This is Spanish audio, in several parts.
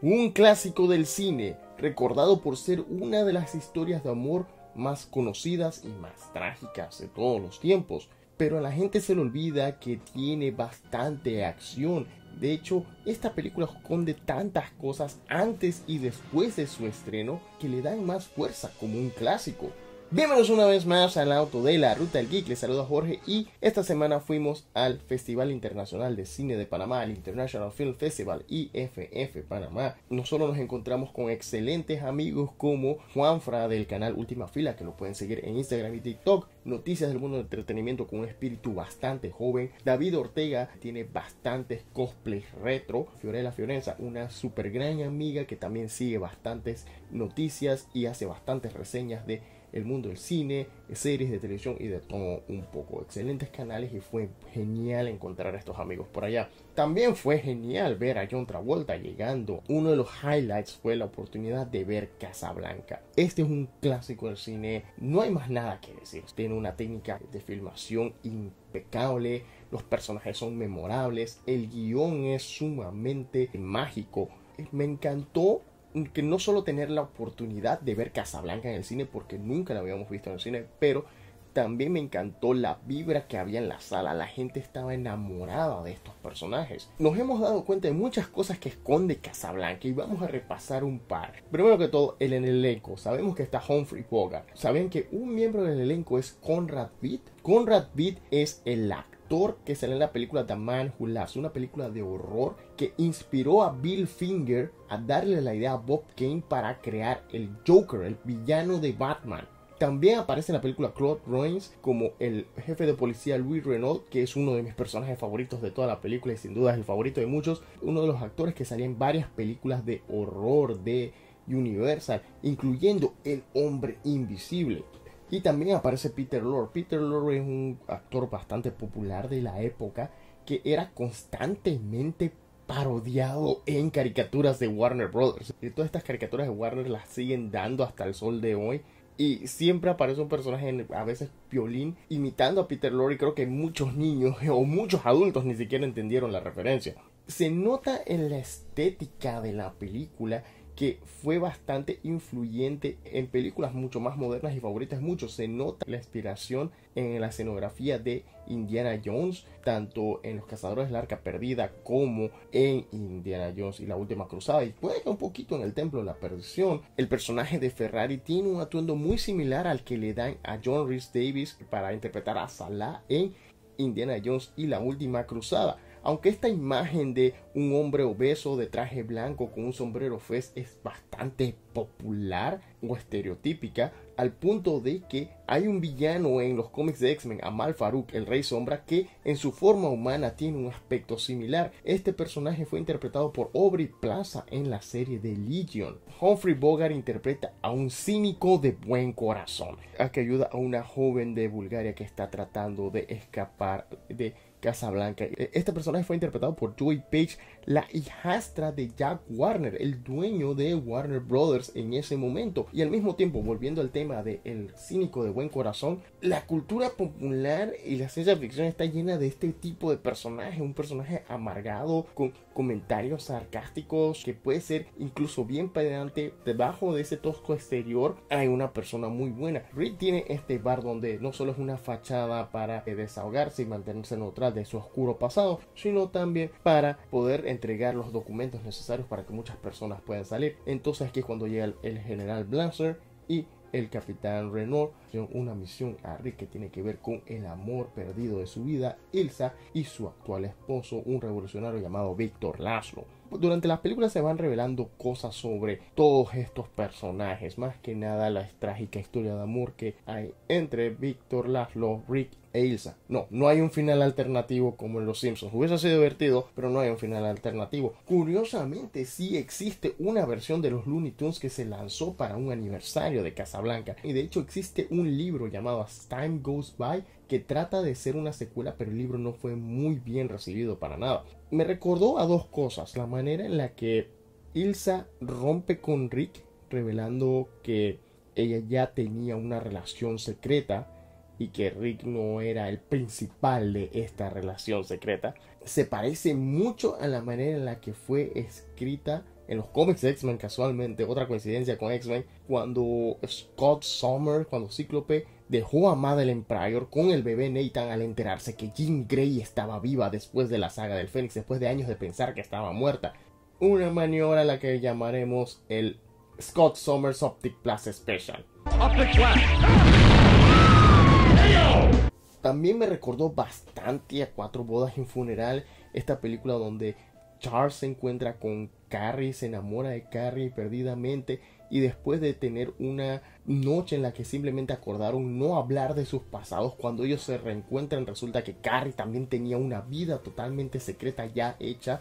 Un clásico del cine, recordado por ser una de las historias de amor más conocidas y más trágicas de todos los tiempos, pero a la gente se le olvida que tiene bastante acción. De hecho, esta película esconde tantas cosas antes y después de su estreno que le dan más fuerza como un clásico. Bienvenidos una vez más al auto de La Ruta del Geek, les saluda Jorge y esta semana fuimos al Festival Internacional de Cine de Panamá, al International Film Festival IFF Panamá. Nosotros nos encontramos con excelentes amigos como Juanfra del canal Última Fila, que lo pueden seguir en Instagram y TikTok. Noticias del mundo del entretenimiento con un espíritu bastante joven. David Ortega tiene bastantes cosplays retro. Fiorella Fiorenza, una super gran amiga que también sigue bastantes noticias y hace bastantes reseñas de el mundo del cine, series de televisión y de todo un poco. Excelentes canales y fue genial encontrar a estos amigos por allá. También fue genial ver a John Travolta llegando. Uno de los highlights fue la oportunidad de ver Casablanca. Este es un clásico del cine, no hay más nada que decir. Tiene una técnica de filmación impecable, los personajes son memorables, el guión es sumamente mágico. Me encantó que no solo tener la oportunidad de ver Casablanca en el cine, porque nunca la habíamos visto en el cine, pero también me encantó la vibra que había en la sala. La gente estaba enamorada de estos personajes. Nos hemos dado cuenta de muchas cosas que esconde Casablanca y vamos a repasar un par. Primero que todo, en el elenco. Sabemos que está Humphrey Bogart. ¿Sabían que un miembro del elenco es Conrad Veidt? Conrad Veidt es el actor que sale en la película The Man Who Laughs, una película de horror que inspiró a Bill Finger a darle la idea a Bob Kane para crear el Joker, el villano de Batman. También aparece en la película Claude Rains como el jefe de policía Louis Renault, que es uno de mis personajes favoritos de toda la película y sin duda es el favorito de muchos. Uno de los actores que salía en varias películas de horror de Universal, incluyendo El Hombre Invisible. Y también aparece Peter Lorre. Peter Lorre es un actor bastante popular de la época que era constantemente parodiado en caricaturas de Warner Brothers. Y todas estas caricaturas de Warner las siguen dando hasta el sol de hoy. Y siempre aparece un personaje, a veces piolín, imitando a Peter Lorre. Creo que muchos niños o muchos adultos ni siquiera entendieron la referencia. Se nota en la estética de la película que fue bastante influyente en películas mucho más modernas y favoritas mucho. Se nota la inspiración en la escenografía de Indiana Jones, tanto en Los Cazadores del Arca Perdida como en Indiana Jones y la Última Cruzada, y puede que un poquito en El Templo de la Perdición. El personaje de Ferrari tiene un atuendo muy similar al que le dan a John Rhys-Davis para interpretar a Salah en Indiana Jones y la Última Cruzada. Aunque esta imagen de un hombre obeso de traje blanco con un sombrero fez es bastante popular o estereotípica, al punto de que hay un villano en los cómics de X-Men, Amal Farouk, el Rey Sombra, que en su forma humana tiene un aspecto similar. Este personaje fue interpretado por Aubrey Plaza en la serie de Legion. Humphrey Bogart interpreta a un cínico de buen corazón, a que ayuda a una joven de Bulgaria que está tratando de escapar de Casablanca. Este personaje fue interpretado por Joy Page, la hijastra de Jack Warner, el dueño de Warner Brothers en ese momento. Y al mismo tiempo, volviendo al tema de el cínico de buen corazón, la cultura popular y la ciencia ficción está llena de este tipo de personaje, un personaje amargado con comentarios sarcásticos que puede ser incluso bien pedante. Debajo de ese tosco exterior hay una persona muy buena. Reed tiene este bar donde no solo es una fachada para desahogarse y mantenerse neutral de su oscuro pasado, sino también para poder entregar los documentos necesarios para que muchas personas puedan salir. Entonces aquí es cuando llega el general Blanzer y el capitán Renault, una misión a Rick que tiene que ver con el amor perdido de su vida, Ilsa, y su actual esposo, un revolucionario llamado Víctor Laszlo. Durante las películas se van revelando cosas sobre todos estos personajes, más que nada la trágica historia de amor que hay entre Víctor Laszlo, Rick e Ilsa. No hay un final alternativo como en Los Simpsons. Hubiese sido divertido, pero no hay un final alternativo. Curiosamente, sí existe una versión de los Looney Tunes que se lanzó para un aniversario de Casablanca, y de hecho existe un libro llamado As Time Goes By que trata de ser una secuela, pero el libro no fue muy bien recibido para nada. Me recordó a dos cosas: la manera en la que Ilsa rompe con Rick, revelando que ella ya tenía una relación secreta y que Rick no era el principal de esta relación secreta. Se parece mucho a la manera en la que fue escrita en los cómics de X-Men, casualmente, otra coincidencia con X-Men, cuando Scott Summers, cuando Cíclope dejó a Madeleine Pryor con el bebé Nathan al enterarse que Jean Grey estaba viva después de la saga del Fénix, después de años de pensar que estaba muerta. Una maniobra a la que llamaremos el Scott Summers Optic Blast Special. Optic Blast. También me recordó bastante a Cuatro bodas y un funeral, esta película donde Charles se encuentra con Carrie, se enamora de Carrie perdidamente y después de tener una noche en la que simplemente acordaron no hablar de sus pasados, cuando ellos se reencuentran resulta que Carrie también tenía una vida totalmente secreta ya hecha.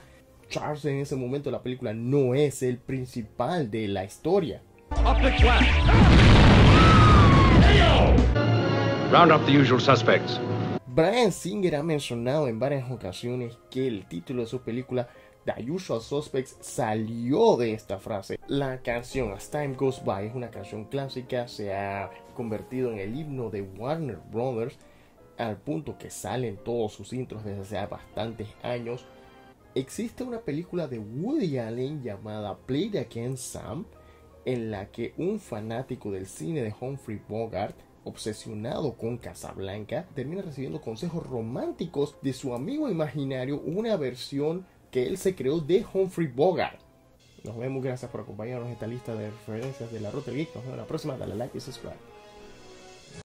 Charles en ese momento de la película no es el principal de la historia. Round up the usual suspects. Bryan Singer ha mencionado en varias ocasiones que el título de su película The Usual Suspects salió de esta frase. La canción As Time Goes By es una canción clásica, se ha convertido en el himno de Warner Brothers al punto que salen todos sus intros desde hace bastantes años. Existe una película de Woody Allen llamada Play It Again, Sam, en la que un fanático del cine de Humphrey Bogart, obsesionado con Casablanca, termina recibiendo consejos románticos de su amigo imaginario, una versión que él se creó de Humphrey Bogart. Nos vemos, gracias por acompañarnos en esta lista de referencias de La Ruta del Geek. Nos vemos en la próxima, dale like y subscribe.